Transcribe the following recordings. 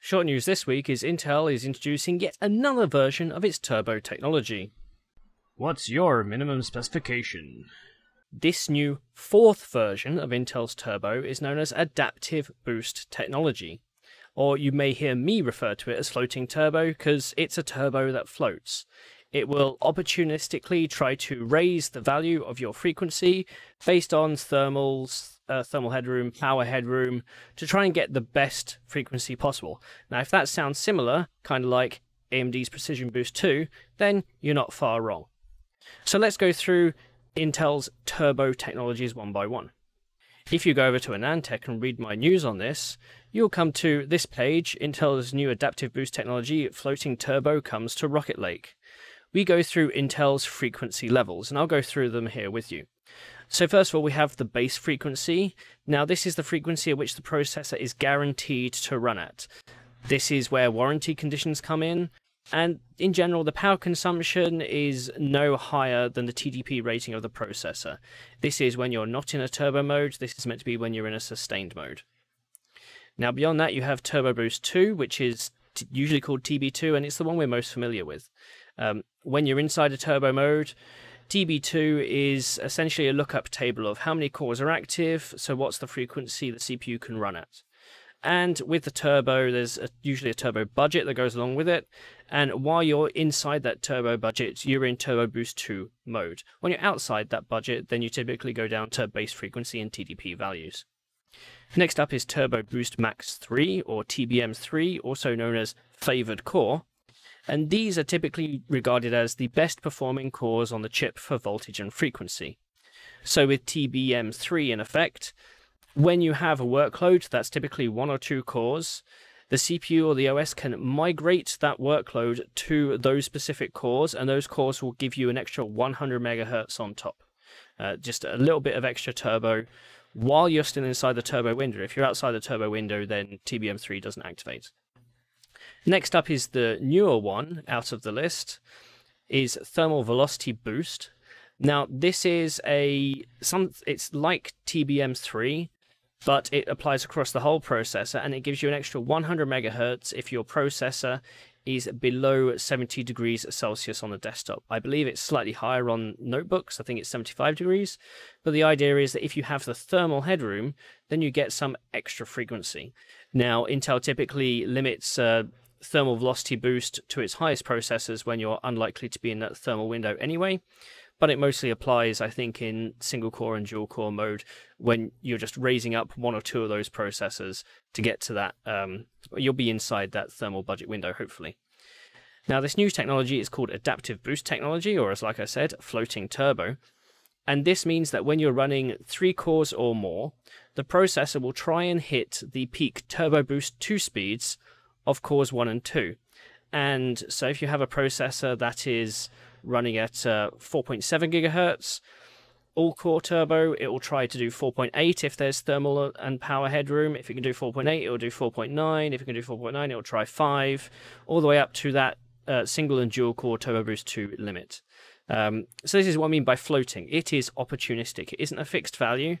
Short news this week is Intel is introducing yet another version of its turbo technology. What's your minimum specification? This new fourth version of Intel's turbo is known as Adaptive Boost Technology, or you may hear me refer to it as floating turbo because it's a turbo that floats. It will opportunistically try to raise the value of your frequency based on thermals, thermal headroom, power headroom, to try and get the best frequency possible. Now, if that sounds similar, kind of like AMD's Precision Boost 2, then you're not far wrong. So let's go through Intel's turbo technologies one by one. If you go over to AnandTech and read my news on this, you'll come to this page, Intel's new adaptive boost technology floating turbo comes to Rocket Lake. We go through Intel's frequency levels, and I'll go through them here with you. So first of all, we have the base frequency. Now this is the frequency at which the processor is guaranteed to run at. This is where warranty conditions come in. And in general, the power consumption is no higher than the TDP rating of the processor. This is when you're not in a turbo mode. This is meant to be when you're in a sustained mode. Now beyond that, you have Turbo Boost 2, which is usually called TB2, and it's the one we're most familiar with. When you're inside a turbo mode, TB2 is essentially a lookup table of how many cores are active, so what's the frequency the CPU can run at. And with the turbo, there's usually a turbo budget that goes along with it. And while you're inside that turbo budget, you're in Turbo Boost 2 mode. When you're outside that budget, then you typically go down to base frequency and TDP values. Next up is Turbo Boost Max 3, or TBM3, also known as favored core. And these are typically regarded as the best performing cores on the chip for voltage and frequency. So with TBM3 in effect, when you have a workload that's typically one or two cores, the CPU or the OS can migrate that workload to those specific cores, and those cores will give you an extra 100 megahertz on top. Just a little bit of extra turbo while you're still inside the turbo window. If you're outside the turbo window, then TBM3 doesn't activate. Next up is the newer one out of the list, is Thermal Velocity Boost. Now this is it's like TBM3, but it applies across the whole processor, and it gives you an extra 100 megahertz if your processor is below 70 degrees Celsius on the desktop. I believe it's slightly higher on notebooks. I think it's 75 degrees. But the idea is that if you have the thermal headroom, then you get some extra frequency. Now, Intel typically limits thermal velocity boost to its highest processors when you're unlikely to be in that thermal window anyway. But it mostly applies, I think, in single core and dual core mode when you're just raising up one or two of those processors to get to that. You'll be inside that thermal budget window, hopefully. Now, this new technology is called Adaptive Boost Technology, or as like I said, floating turbo. And this means that when you're running three cores or more, the processor will try and hit the peak turbo boost 2 speeds of cores 1 and 2. And so if you have a processor that is running at 4.7 gigahertz, all core turbo, it will try to do 4.8 if there's thermal and power headroom. If it can do 4.8, it will do 4.9. If it can do 4.9, it will try 5, all the way up to that single and dual core turbo boost 2 limit. So this is what I mean by floating. It is opportunistic. It isn't a fixed value,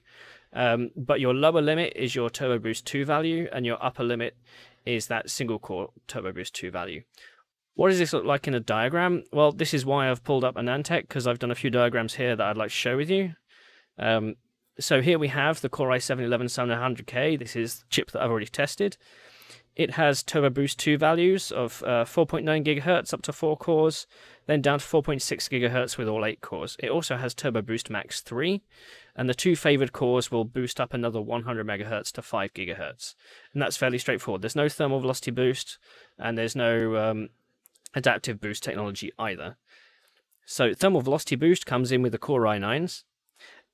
but your lower limit is your turbo boost 2 value, and your upper limit is that single core turbo boost 2 value. What does this look like in a diagram? Well, this is why I've pulled up AnandTech, because I've done a few diagrams here that I'd like to share with you. So here we have the Core i7-11700K. This is the chip that I've already tested. It has Turbo Boost 2 values of 4.9 gigahertz up to 4 cores, then down to 4.6 gigahertz with all 8 cores. It also has Turbo Boost Max 3, and the two favored cores will boost up another 100 megahertz to 5 gigahertz. And that's fairly straightforward. There's no thermal velocity boost, and there's no adaptive boost technology either. So thermal velocity boost comes in with the Core i9s,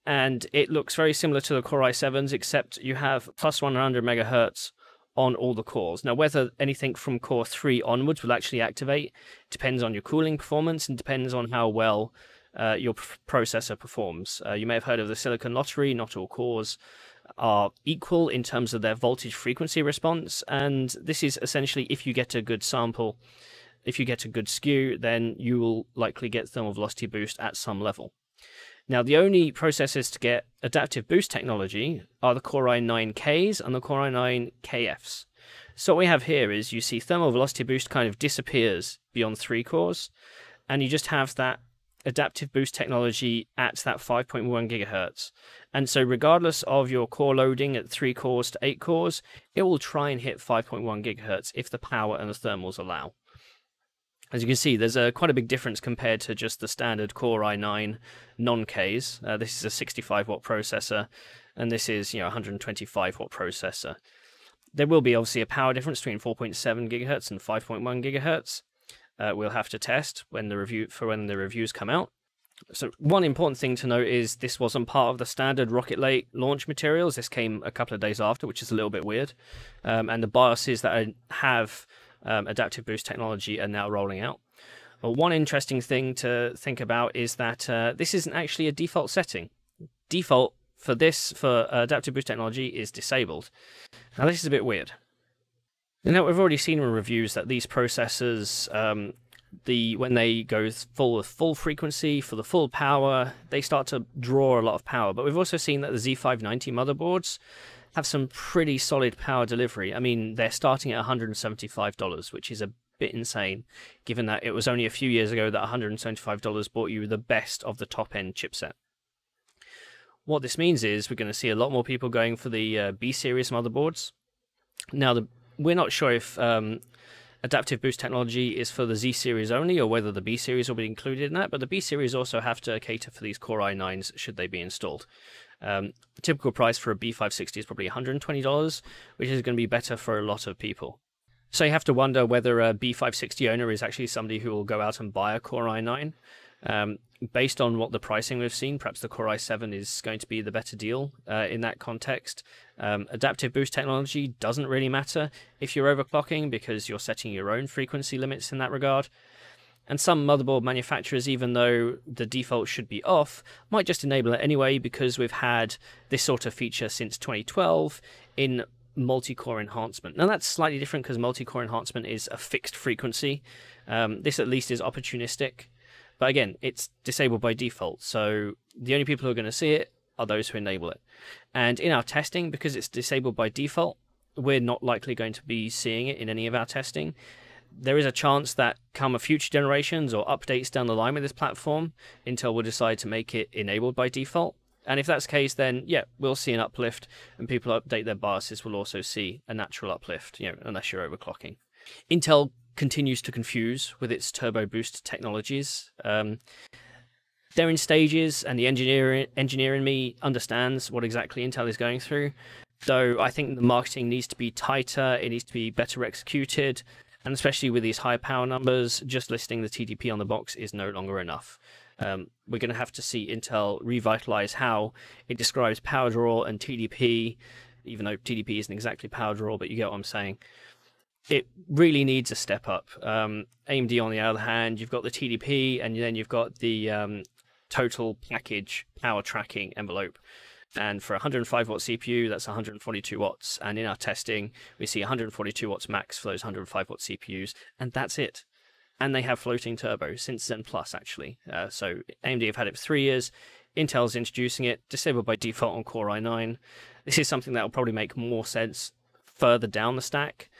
and it looks very similar to the Core i7s, except you have plus 100 megahertz on all the cores. Now whether anything from Core 3 onwards will actually activate depends on your cooling performance and depends on how well your processor performs. You may have heard of the silicon lottery. Not all cores are equal in terms of their voltage frequency response, and this is essentially if you get a good sample. If you get a good skew, then you will likely get thermal velocity boost at some level. Now, the only processors to get adaptive boost technology are the Core i9Ks and the Core i9KFs. So what we have here is you see Thermal Velocity Boost kind of disappears beyond 3 cores, and you just have that Adaptive Boost Technology at that 5.1 gigahertz. And so regardless of your core loading at 3 cores to 8 cores, it will try and hit 5.1 gigahertz if the power and the thermals allow. As you can see, there's quite a big difference compared to just the standard Core i9 non-Ks. This is a 65-watt processor, and this is, you know, 125-watt processor. There will be obviously a power difference between 4.7 gigahertz and 5.1 gigahertz. We'll have to test when the reviews come out. So one important thing to note is this wasn't part of the standard Rocket Lake launch materials. This came a couple of days after, which is a little bit weird. And the BIOSes that I have Adaptive Boost Technology are now rolling out. Well, one interesting thing to think about is that this isn't actually a default setting. Default for this, for Adaptive Boost Technology, is disabled. Now this is a bit weird. Now we've already seen in reviews that these processors, when they go full frequency for the full power, they start to draw a lot of power. But we've also seen that the Z590 motherboards have some pretty solid power delivery. I mean, they're starting at $175, which is a bit insane, given that it was only a few years ago that $175 bought you the best of the top-end chipset. What this means is we're going to see a lot more people going for the B-series motherboards. Now, we're not sure if Adaptive Boost Technology is for the Z-series only or whether the B-series will be included in that, but the B-series also have to cater for these Core i9s should they be installed. The typical price for a B560 is probably $120, which is going to be better for a lot of people. So you have to wonder whether a B560 owner is actually somebody who will go out and buy a Core i9. Based on what the pricing we've seen, perhaps the Core i7 is going to be the better deal in that context. Adaptive Boost Technology doesn't really matter if you're overclocking because you're setting your own frequency limits in that regard. And some motherboard manufacturers, even though the default should be off, might just enable it anyway because we've had this sort of feature since 2012 in multi-core enhancement. Now that's slightly different because multi-core enhancement is a fixed frequency. This at least is opportunistic. But again, it's disabled by default, so the only people who are going to see it are those who enable it. And in our testing, because it's disabled by default, we're not likely going to be seeing it in any of our testing. There is a chance that come future generations or updates down the line with this platform, Intel will decide to make it enabled by default. And if that's the case, then yeah, we'll see an uplift, and people who update their BIOSes will also see a natural uplift, you know, unless you're overclocking. Intel continues to confuse with its Turbo Boost technologies. They're in stages, and the engineer in me understands what exactly Intel is going through, though I think the marketing needs to be tighter, it needs to be better executed, and especially with these high power numbers, just listing the TDP on the box is no longer enough. We're going to have to see Intel revitalize how it describes power draw and TDP, even though TDP isn't exactly power draw, but you get what I'm saying. It really needs a step up. AMD, on the other hand, you've got the TDP, and then you've got the total package power tracking envelope. And for 105-watt CPU, that's 142 watts. And in our testing, we see 142 watts max for those 105-watt CPUs, and that's it. And they have floating turbo since Zen Plus, actually. So AMD have had it for 3 years. Intel's introducing it, disabled by default on Core i9. This is something that will probably make more sense further down the stack,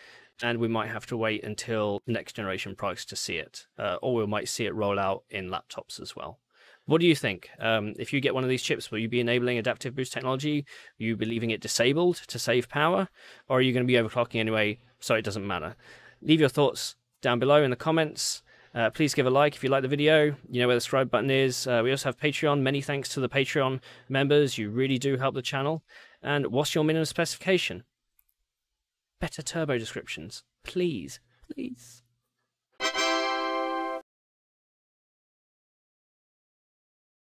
and we might have to wait until next generation products to see it, or we might see it roll out in laptops as well. What do you think? If you get one of these chips, will you be enabling Adaptive Boost Technology? Will you be leaving it disabled to save power? Or are you going to be overclocking anyway, so it doesn't matter? Leave your thoughts down below in the comments. Please give a like if you like the video. You know where the subscribe button is. We also have Patreon. Many thanks to the Patreon members. You really do help the channel. And what's your minimum specification? Better turbo descriptions. Please.